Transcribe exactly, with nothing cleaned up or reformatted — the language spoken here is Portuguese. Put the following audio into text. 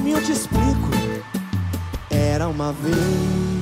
caminho eu te explico. Era uma vez.